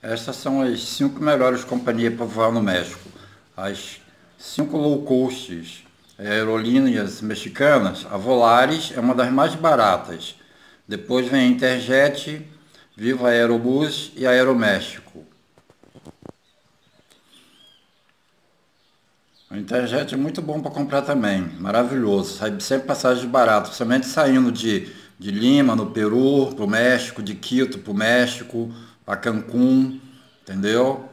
Essas são as 5 melhores companhias para voar no México. As 5 low costs, aerolíneas mexicanas, a Volaris é uma das mais baratas. Depois vem a Interjet, Viva Aerobus e a Aeroméxico. O Interjet é muito bom para comprar também, maravilhoso, sai sempre passagens baratas, somente saindo de Lima, no Peru, para o México, de Quito para o México, para Cancún, entendeu?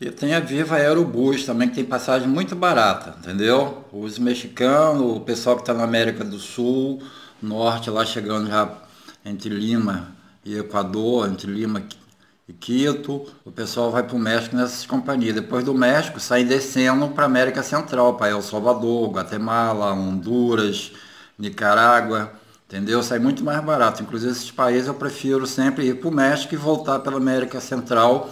E tem a Viva Aerobus também, que tem passagem muito barata, entendeu? Os mexicanos, o pessoal que está na América do Sul, Norte, lá chegando já entre Lima e Equador, entre Lima e Quito, o pessoal vai para o México nessas companhias. Depois do México, sai descendo para a América Central, para El Salvador, Guatemala, Honduras, Nicarágua, entendeu? Sai muito mais barato. Inclusive, esses países eu prefiro sempre ir para o México e voltar pela América Central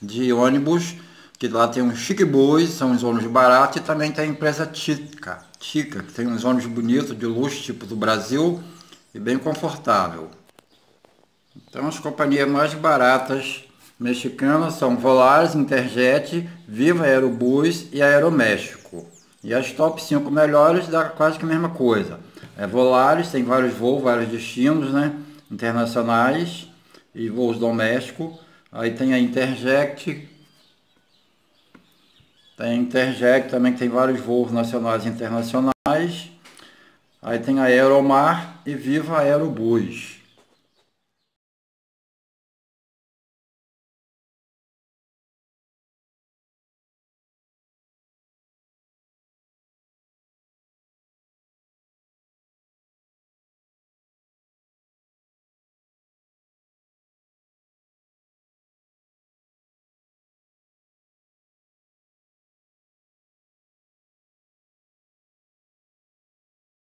de ônibus, que lá tem um Chique Bus, são uns ônibus baratos, e também tem a empresa Tica, que tem uns ônibus bonitos, de luxo, tipo do Brasil, e bem confortável. Então as companhias mais baratas mexicanas são Volaris, Interjet, Viva Aerobus e Aeroméxico. E as top 5 melhores dá quase que a mesma coisa. É Volaris, tem vários voos, vários destinos, né, internacionais e voos domésticos. Aí tem a Interjet. Tem a Interjet também, que tem vários voos nacionais e internacionais. Aí tem a Aeromar e Viva Aerobus.